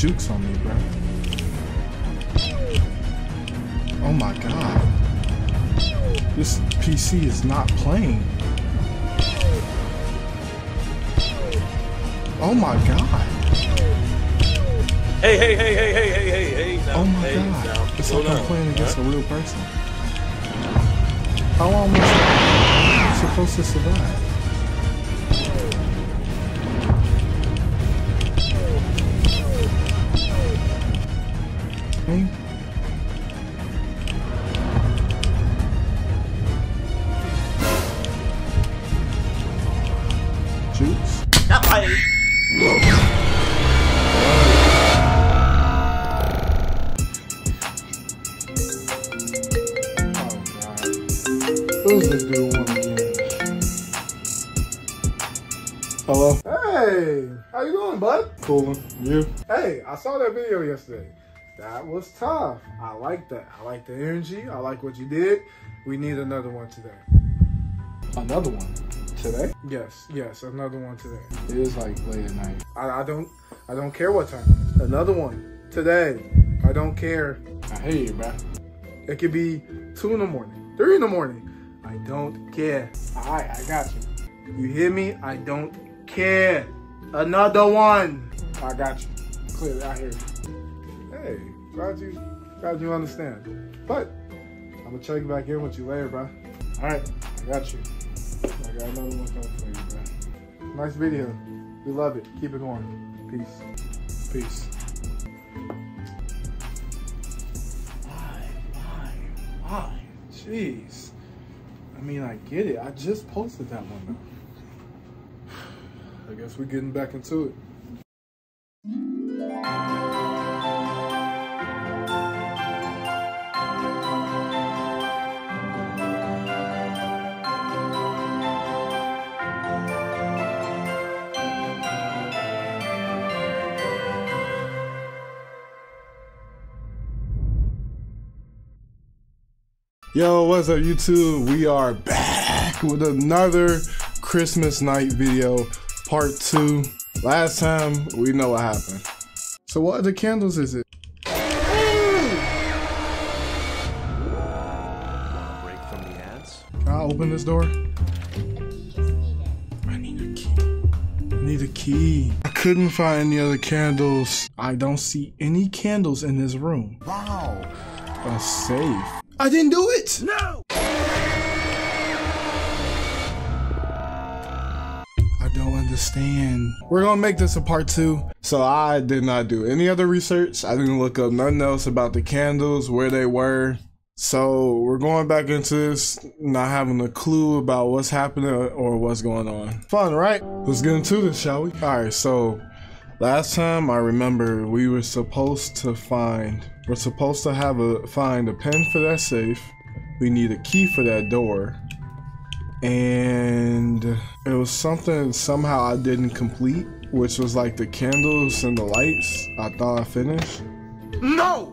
jukes on me, bro. Oh my god. This PC is not playing. Oh my god. Hey, hey, hey, hey, hey, hey, hey, hey. Oh my god. It's like I'm playing against a real person. How long was I supposed to survive? Jukes? Not my... Oh god. Who's this dude one again? Hello? Hey! How you doing, bud? Coolin'. You? Hey, I saw that video yesterday. That was tough. I like that. I like the energy. I like what you did. We need another one today. Another one? Today? Yes, yes, another one today. It is like late at night. I don't care what time. Another one. Today. I don't care. I hate you, bro. It could be 2 in the morning, 3 in the morning. I don't care. Alright, I got you. You hear me? I don't care. Another one. I got you. Clearly, I hear you. Hey, glad you understand. But I'm gonna check back in with you later, bro. All right, I got you. I got another one coming for you, bro. Nice video. We love it. Keep it going. Peace. Peace. Why? Jeez. I mean, I get it. I just posted that one though. I guess we're getting back into it. Yo, what's up YouTube? We are back with another Christmas night video, part 2. Last time, we know what happened. So what other candles is it? Want a break from the ads? Can I open this door? A key is needed. I need a key. I need a key. I couldn't find any other candles. I don't see any candles in this room. Wow. A safe. I didn't do it! No! I don't understand. We're gonna make this a part 2. So I did not do any other research. I didn't look up nothing else about the candles, where they were. So we're going back into this, not having a clue about what's happening or what's going on. Fun, right? Let's get into this, shall we? All right, so last time I remember we were supposed to find... We're supposed to find a pen for that safe. We need a key for that door. And it was something somehow I didn't complete, which was like the candles and the lights. I thought I finished. No!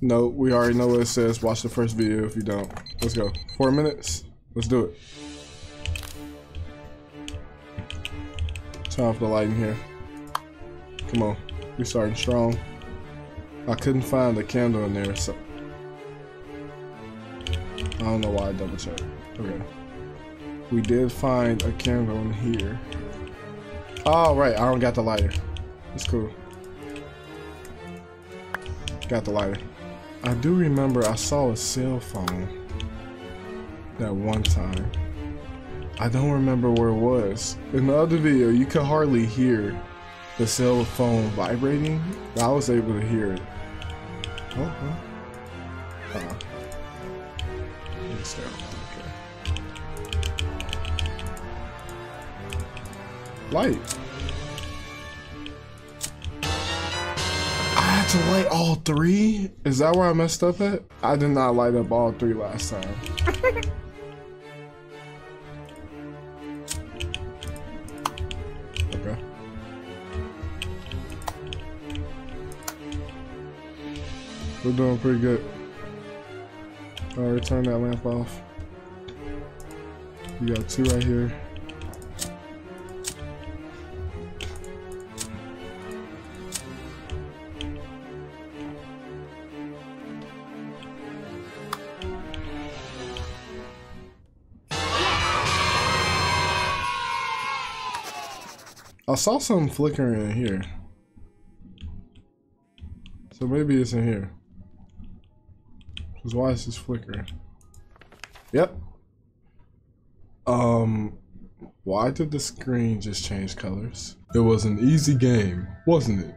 No, we already know what it says. Watch the first video if you don't. Let's go. 4 minutes. Let's do it. Turn off the light in here. Come on. We're starting strong. I couldn't find a candle in there, so I don't know why I double checked. Okay. We did find a candle in here. Oh, right. I don't got the lighter. It's cool. Got the lighter. I do remember I saw a cell phone that one time. I don't remember where it was. In the other video, you could hardly hear the cell phone vibrating. I was able to hear it. Okay. Light. I had to light all 3? Is that where I messed up at? I did not light up all 3 last time. Okay. We're doing pretty good. Alright, turn that lamp off. You got 2 right here. I saw something flickering in here. So maybe it's in here. Because why is this flickering? Yep. Why did the screen just change colors? It was an easy game, wasn't it?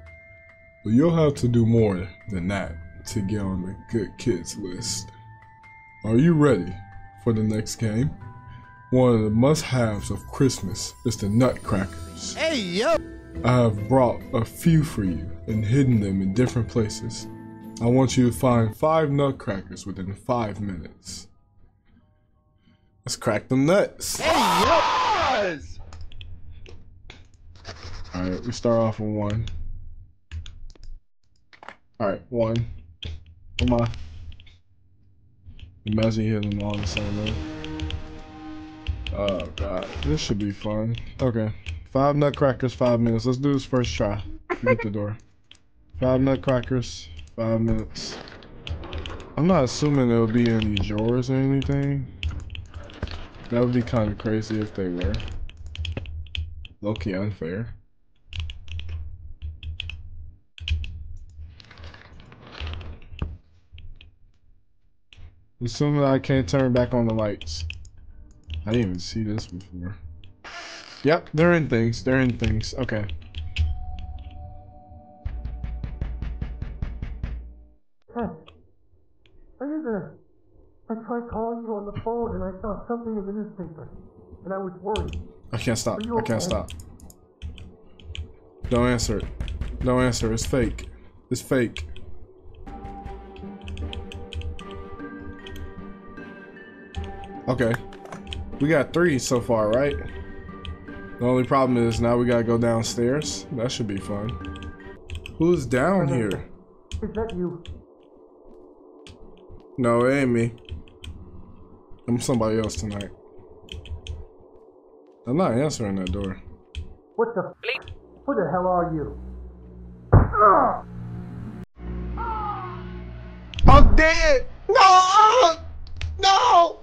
But you'll have to do more than that to get on the good kids list. Are you ready for the next game? One of the must-haves of Christmas is the nutcrackers. Hey, yo! I have brought a few for you and hidden them in different places. I want you to find 5 nutcrackers within 5 minutes. Let's crack them nuts. Hey, yes! Alright, we start off with 1. Alright, 1. Come on. Imagine hitting them all the same way. Oh god, this should be fun. Okay. 5 nutcrackers, 5 minutes. Let's do this first try. Get the door. 5 nutcrackers, 5 minutes. I'm not assuming there'll be any drawers or anything. That would be kind of crazy if they were. Low-key unfair. Assuming I can't turn back on the lights. I didn't even see this before. Yep, they're in things. They're in things. Okay. Huh. I tried calling you on the phone and I saw something in the newspaper. And I was worried. I can't stop. I can't stop. Don't answer it. Don't answer. It's fake. It's fake. Okay. We got 3 so far, right? The only problem is now we gotta go downstairs. That should be fun. Who's down here? Is that you? No, it ain't me. I'm somebody else tonight. I'm not answering that door. What the bleep? Who the hell are you? I'm dead! No! No!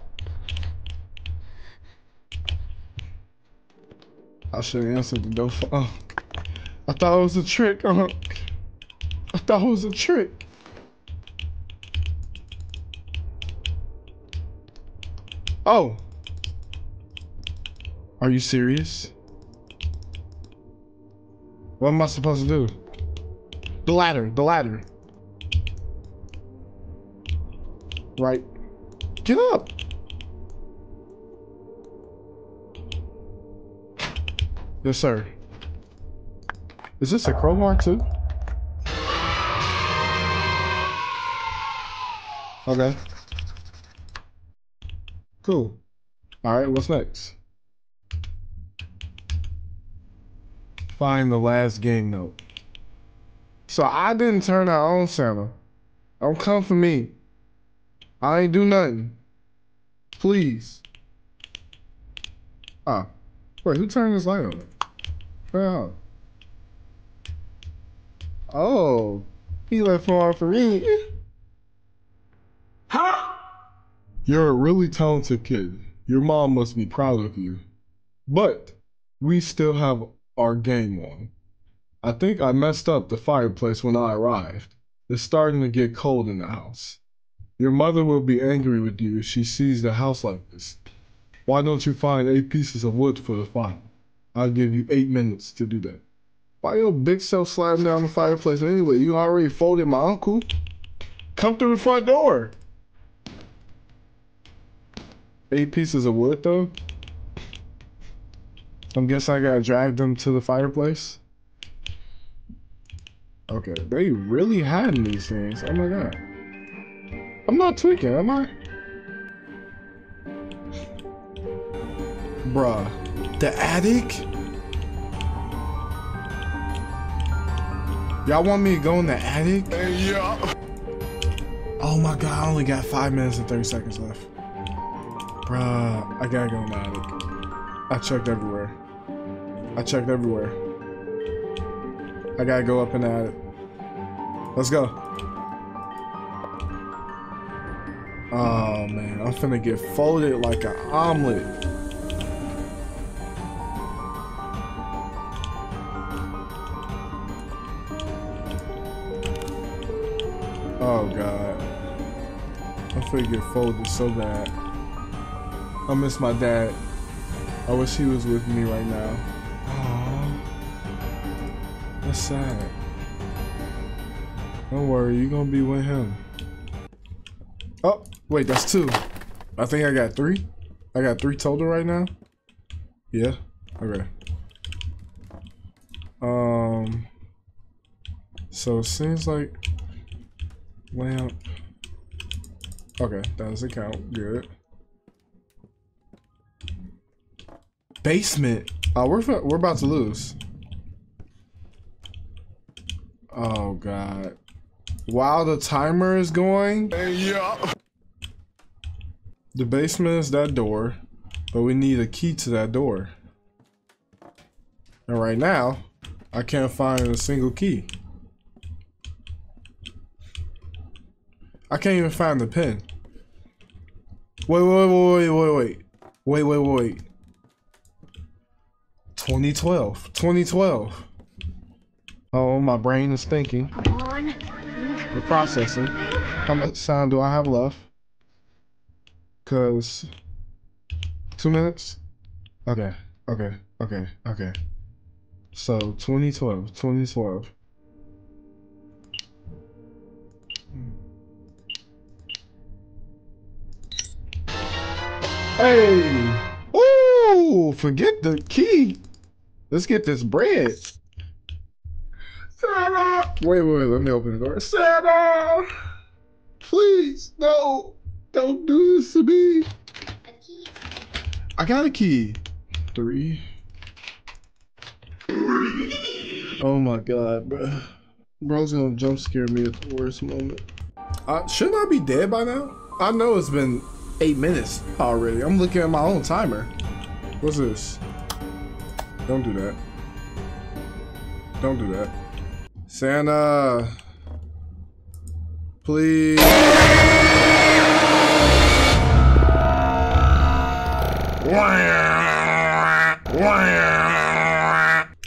I should have answered the door. Oh, I thought it was a trick. I thought it was a trick. Oh. Are you serious? What am I supposed to do? The ladder. The ladder. Right. Get up. Yes, sir. Is this a crowbar too? Okay. Cool. Alright, what's next? Find the last game note. So I didn't turn our own Santa. Don't come for me. I ain't do nothing. Please. Ah. Wait, who turned this light on? Wow. Oh, he left more for me. Huh? You're a really talented kid. Your mom must be proud of you. But we still have our game on. I think I messed up the fireplace when I arrived. It's starting to get cold in the house. Your mother will be angry with you if she sees the house like this. Why don't you find 8 pieces of wood for the fire? I'll give you 8 minutes to do that. Why your big self sliding down the fireplace anyway? You already folded my uncle. Come through the front door. 8 pieces of wood though? I'm guessing I gotta drag them to the fireplace. Okay, they really hiding these things. Oh my god. I'm not tweaking, am I? Bruh, the attic? Y'all want me to go in the attic? Yeah. Oh my god, I only got 5 minutes and 30 seconds left. Bruh, I gotta go in the attic. I checked everywhere. I checked everywhere. I gotta go up in the attic. Let's go. Oh man, I'm finna get folded like an omelet. Oh God, I finna get folded so bad. I miss my dad. I wish he was with me right now. Aww, that's sad. Don't worry, you're gonna be with him. Oh, wait, that's two. I think I got three. I got three total right now. Yeah, okay. So it seems like lamp. Okay, that doesn't count. Good. Basement. Oh, we're about to lose. Oh God. While the timer is going. Yeah. The basement is that door, but we need a key to that door. And right now, I can't find a single key. I can't even find the pin. Wait. 2012. Oh, my brain is thinking. We're processing. How much time do I have left? 'Cause 2 minutes? Okay. So 2012. Hey! Ooh! Forget the key. Let's get this bread. Sarah! Wait. Let me open the door. Sarah! Please, no! Don't do this to me. A key. I got a key. 3. Oh my God, bro. Bro's gonna jump scare me at the worst moment. Shouldn't I be dead by now? I know it's been 8 minutes already. I'm looking at my own timer. What's this? Don't do that. Don't do that. Santa, please.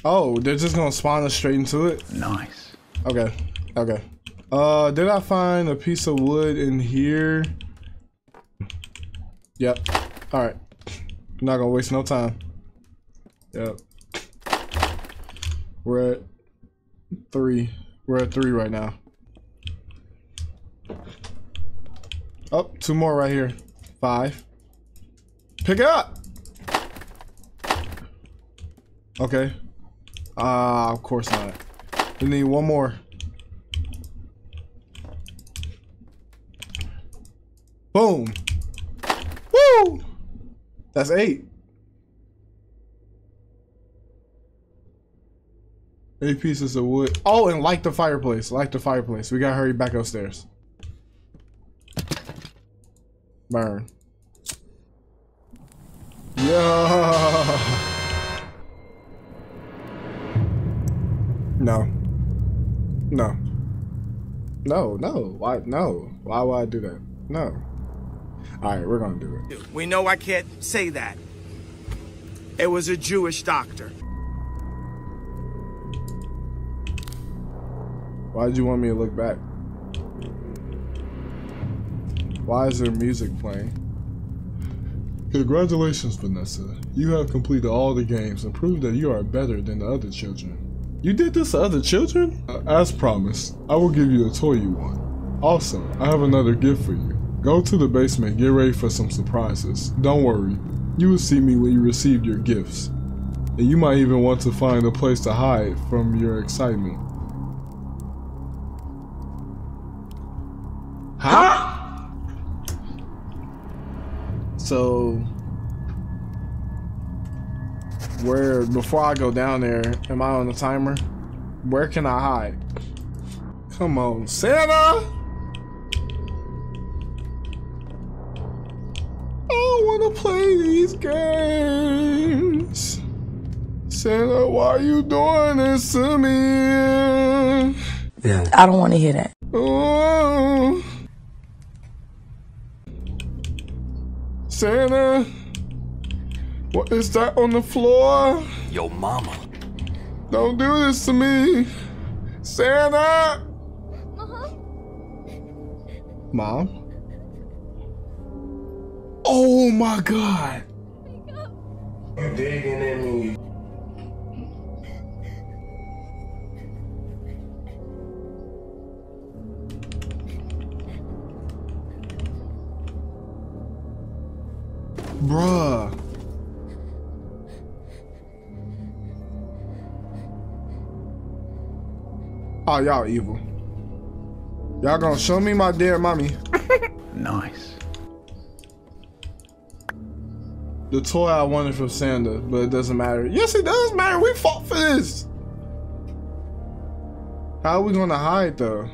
Oh, they're just gonna spawn us straight into it? Nice. Okay. Did I find a piece of wood in here? Yep. All right. I'm not gonna waste no time. Yep. We're at 3. We're at 3 right now. Oh, 2 more right here. 5. Pick it up. Okay. Ah, of course not. We need 1 more. Boom. Woo! That's 8. 8 pieces of wood. Oh, and light the fireplace. Light the fireplace. We gotta hurry back upstairs. Burn. Yeah. No. Why would I do that? No. Alright, we're gonna do it. We know I can't say that. It was a Jewish doctor. Why did you want me to look back? Why is there music playing? Congratulations, Vanessa. You have completed all the games and proved that you are better than the other children. You did this to other children? As promised, I will give you a toy you want. Also, I have another gift for you. Go to the basement, get ready for some surprises. Don't worry, you will see me when you receive your gifts. And you might even want to find a place to hide from your excitement. Huh? So, before I go down there, am I on the timer? Where can I hide? Come on, Santa! Play these games. Santa, why are you doing this to me? Yeah. I don't want to hear that. Oh. Santa, what is that on the floor? Yo mama. Don't do this to me. Santa. Mom? Oh my God! You digging at me? Bruh. Oh, y'all evil. Y'all gonna show me my dear mommy. Nice. The toy I wanted from Santa, but it doesn't matter. Yes, it does matter. We fought for this. How are we gonna hide though?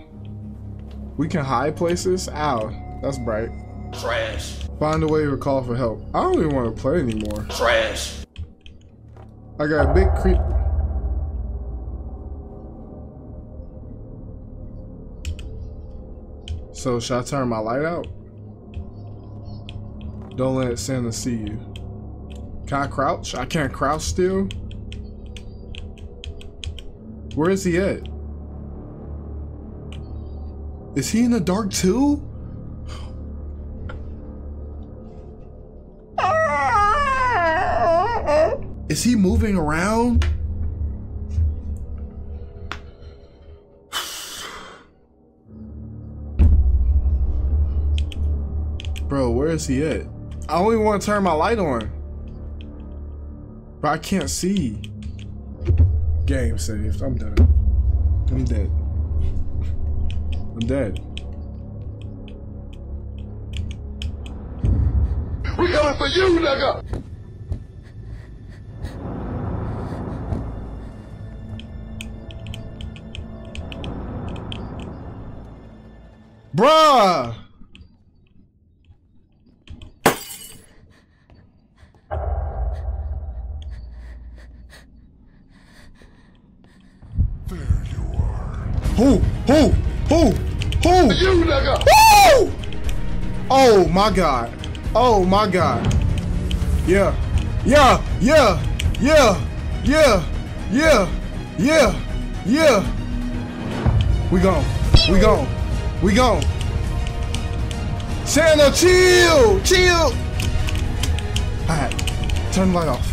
We can hide places? Ow, that's bright. Trash. Find a way to call for help. I don't even want to play anymore. Trash. I got a big creep. So, should I turn my light out? Don't let Santa see you. Can I crouch? I can't crouch still. Where is he at? Is he in the dark too? Is he moving around? Bro, where is he at? I only want to turn my light on. But I can't see. Game saved. I'm done. I'm dead. I'm dead. We coming for you, nigga! Bruh! There you are. Who? You, nigga! Who? Oh my God. Oh my God. Yeah. Yeah. Yeah. Yeah. Yeah. Yeah. Yeah. Yeah. We gone. We gone. We gone. Santa, chill! Chill! Alright, turn the light off.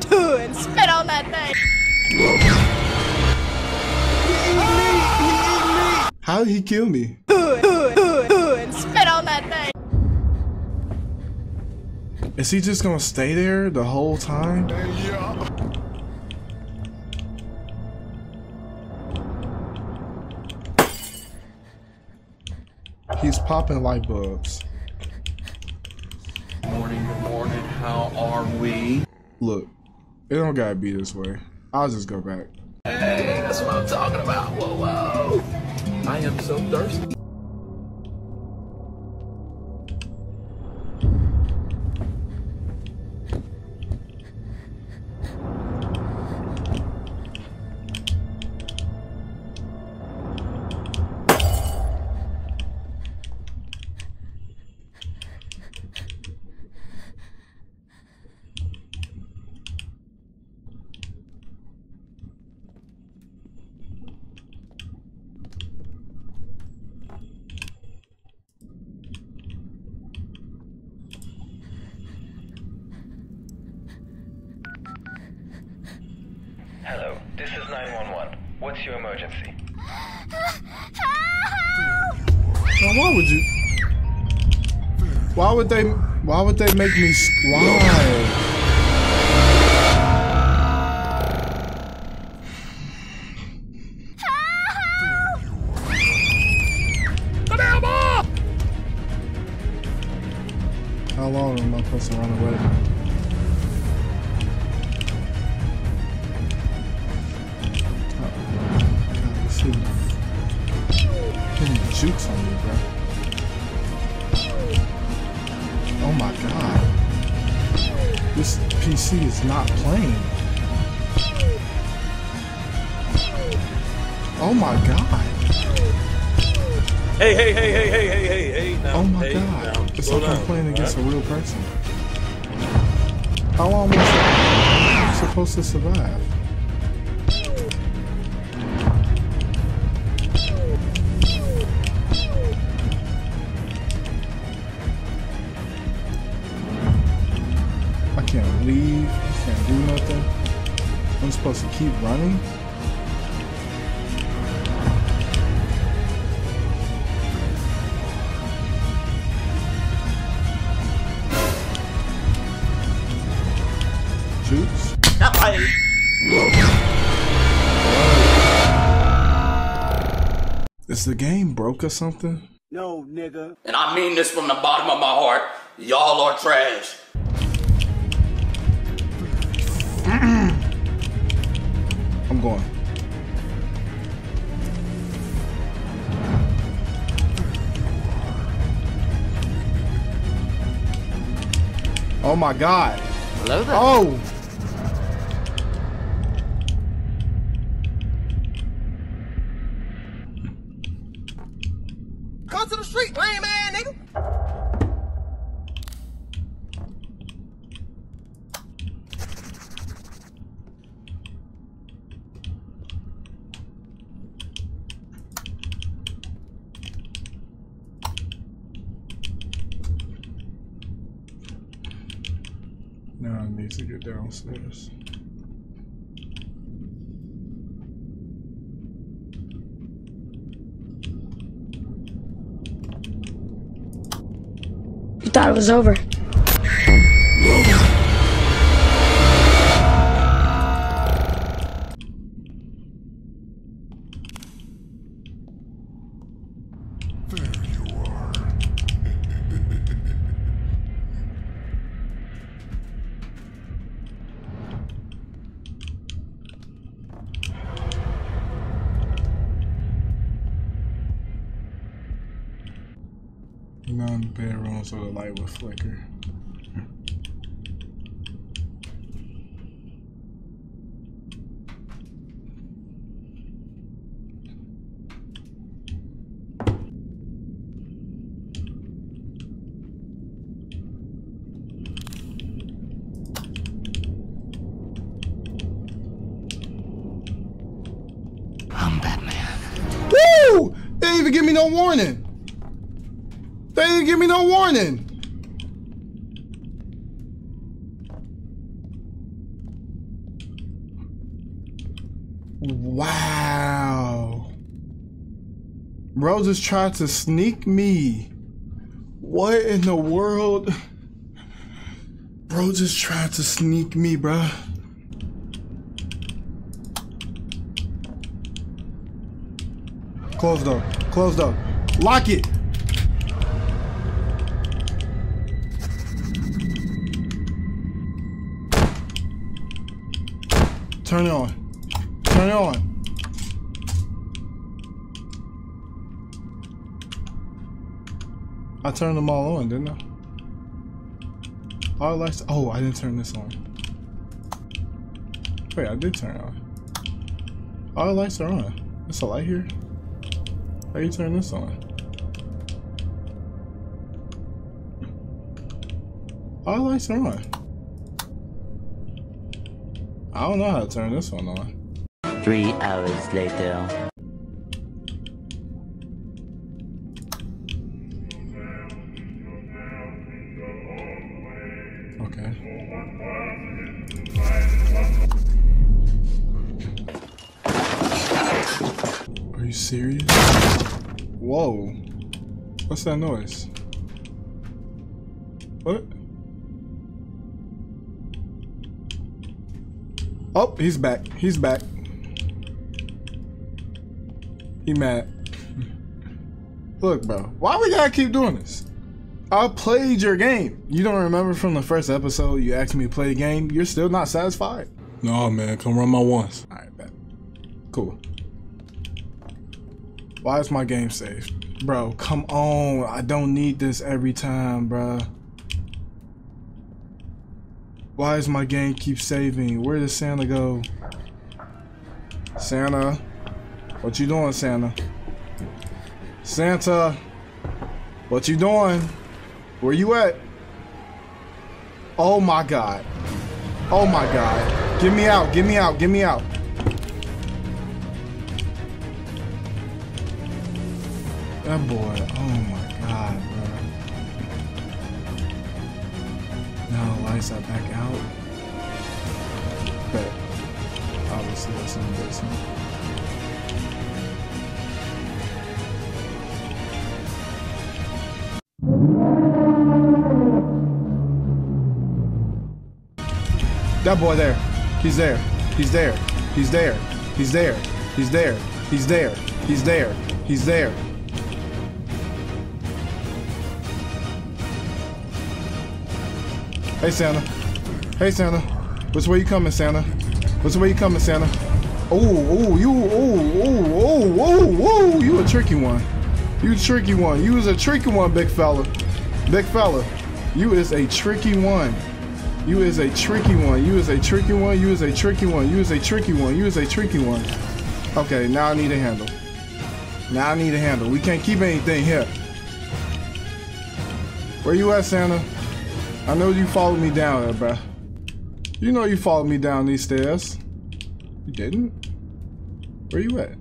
Dude, spit on that thing! He ate me! How did he kill me? Dude, spit on that thing! Is he just gonna stay there the whole time? Yeah. He's popping light bulbs. Good morning, how are we? Look, it don't gotta be this way. I'll just go back. Hey, that's what I'm talking about. Whoa, whoa. I am so thirsty. Hello, this is 911. What's your emergency? Help! Now, why would they make me, why? Help! How long am I supposed to run away? Jukes on me, bro. Oh my God. This PC is not playing. Oh my God. Hey, now. Oh my God. Now. It's like I'm playing against a real person. How long was I supposed to survive? can't leave, can't do nothing. I'm supposed to keep running. Oops. That way. Is the game broke or something? No, nigga. And I mean this from the bottom of my heart. Y'all are trash. I'm going. Oh my God. Hello there. Oh. To the street, lame ass nigga. Now I need to get downstairs. Thought it was over. There you are. Bedroom so the light would flicker. I'm Batman. Woo! They didn't even give me no warning. They didn't give me no warning. Wow. Bro just tried to sneak me. What in the world? Bro just tried to sneak me, bro. Close door. Close door. Lock it. Turn it on. Turn it on. I turned them all on, didn't I? All lights. Oh, I didn't turn this on. Wait, I did turn it on. All lights are on. There's a light here. How you turn this on? All lights are on. I don't know how to turn this one on. 3 hours later. Okay. Are you serious? Whoa. What's that noise? What? Oh, he's back. He's back. He mad. Look, bro. Why we gotta keep doing this? I played your game. You don't remember from the first episode you asked me to play the game? You're still not satisfied? No, man. Come run my ones. All right, bet. Cool. Why is my game saved? Bro, come on. I don't need this every time, bro. Why is my game keep saving? Where does Santa go? Santa, what you doing, Santa? Santa, what you doing? Where you at? Oh my God. Oh my God. Get me out, get me out, get me out. That boy, oh my God, bro. No, like. slice that back out, but obviously that's not decent. That boy there. He's there. He's there. He's there. He's there. He's there. He's there. He's there. He's there. Hey Santa. Hey Santa. Which way you coming, Santa? Which way you coming, Santa? Oh, you a tricky one. You a tricky one. You is a tricky one, big fella. Big fella. You is a tricky one. You is a tricky one. You is a tricky one. You is a tricky one. You is a tricky one. You is a tricky one. Okay, now I need a handle. Now I need a handle. We can't keep anything here. Where you at, Santa? I know you followed me down there, bruh. You know you followed me down these stairs. You didn't? Where you at?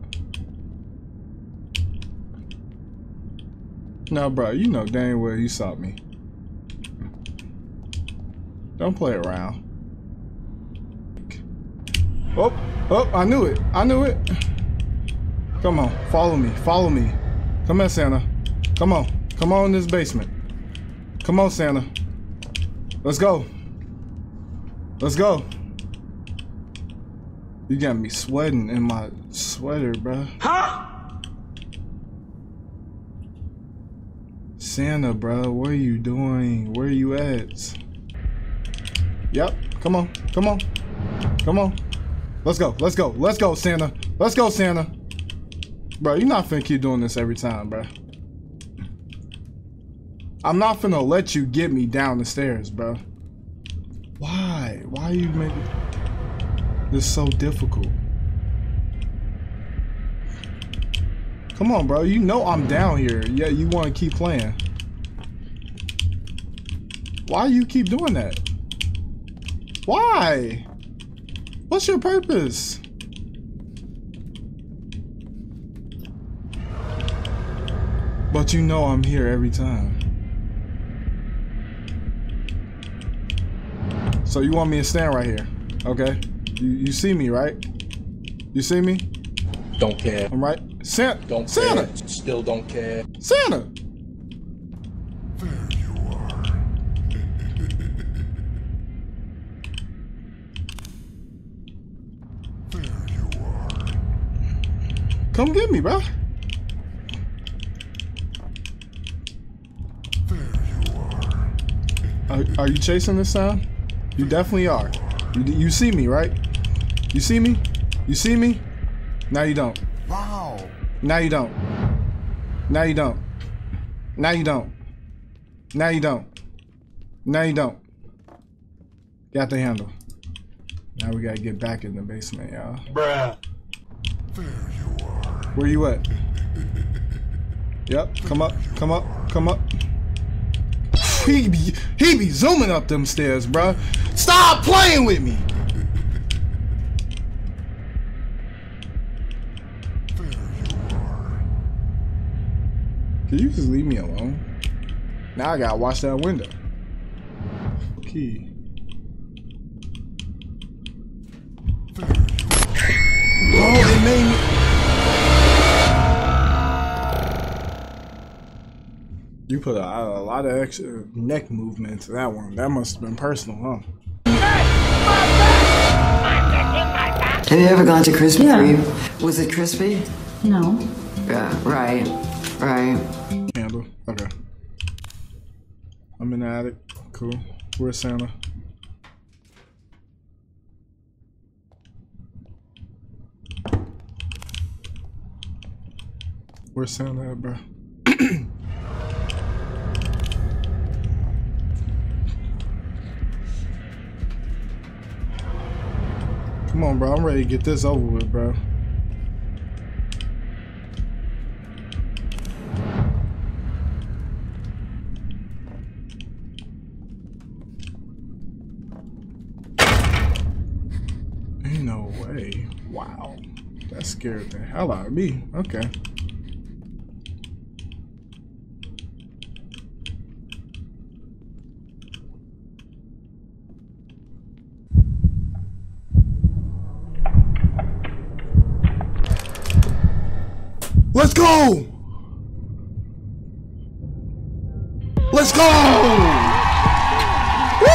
No, bruh, you know dang well you saw me. Don't play around. Oh, oh, I knew it. I knew it. Come on, follow me. Follow me. Come on, Santa. Come on. Come on in this basement. Come on, Santa. Let's go. Let's go. You got me sweating in my sweater, bruh. Huh? Santa, bruh, what are you doing? Where are you at? Yep, come on, come on, come on. Let's go, let's go, let's go, Santa. Let's go, Santa. Bro, you're not finna keep doing this every time, bro. I'm not finna let you get me down the stairs, bro. Why? Why are you making this so difficult? Come on, bro, you know I'm down here. Yeah, you wanna keep playing. Why you keep doing that? Why? What's your purpose? But you know I'm here every time. So you want me to stand right here, okay? You see me, right? You see me? Don't care. I'm right. Santa. Don't Santa. Care. Still don't care. Santa. Come get me, bro. There you are you chasing this sound? You definitely are. You see me, right? You see me? You see me? Now you don't. Wow. Now you don't. Now you don't. Now you don't. Now you don't. Now you don't. Got the handle. Now we gotta get back in the basement, y'all. Bruh. There you are. Where you at? Yep, come up, come up, come up. He be zooming up them stairs, bruh. Stop playing with me. There you are. Can you just leave me alone? Now I gotta watch that window. Okay. Oh, it made me. You put a lot of extra neck movement to that one. That must have been personal, huh? Have you ever gone to Christmas Eve? Yeah. Was it crispy? No. Yeah, right, right. Candle, okay. I'm in the attic, cool. Where's Santa? Where's Santa at, bro? Come on, bro. I'm ready to get this over with, bro. Ain't no way. Wow. That scared the hell out of me. Okay. Let's go! Let's go! Woo!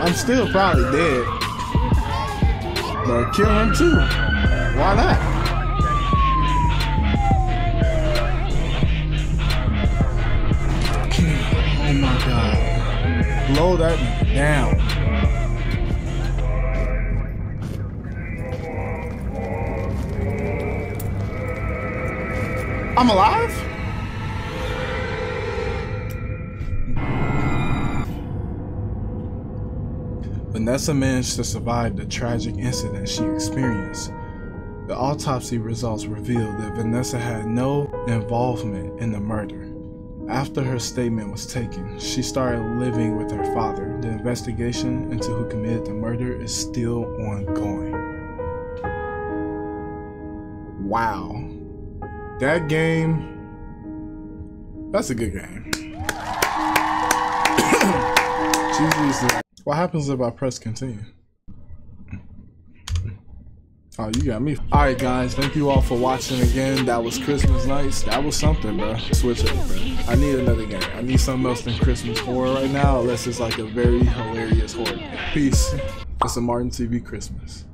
I'm still probably dead, but kill him too. Why not? Blow that down. I'm alive? Vanessa managed to survive the tragic incident she experienced. The autopsy results revealed that Vanessa had no involvement in the murder. After her statement was taken, she started living with her father. The investigation into who committed the murder is still ongoing. Wow. That game, that's a good game. Jesus. What happens if I press continue? Oh, you got me. Alright guys, thank you all for watching again. That was Christmas Nights. That was something, bro. Switch up, bro. I need another game. I need something else than Christmas horror right now, unless it's like a very hilarious horror game. Peace. It's a MaartenTv Christmas.